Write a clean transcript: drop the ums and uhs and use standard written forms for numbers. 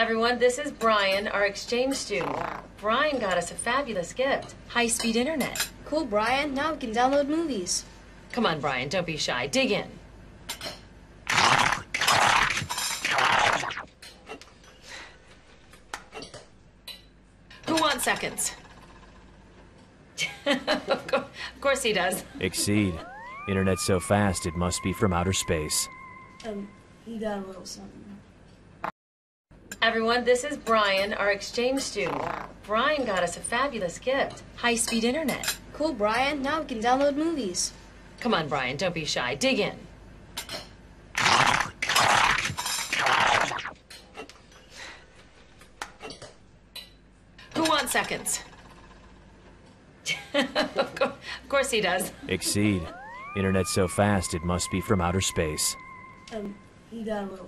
Everyone, this is Brian, our exchange student. Brian got us a fabulous gift. High-speed internet. Cool, Brian. Now we can download movies. Come on, Brian. Don't be shy. Dig in. Who wants seconds? Of course he does. Exede. Internet so fast it must be from outer space. He got a little something. Everyone, this is Brian, our exchange student. Brian got us a fabulous gift. High-speed internet. Cool, Brian. Now we can download movies. Come on, Brian. Don't be shy. Dig in. Who wants seconds? Of course he does. Exede. Internet so fast it must be from outer space. He got a little...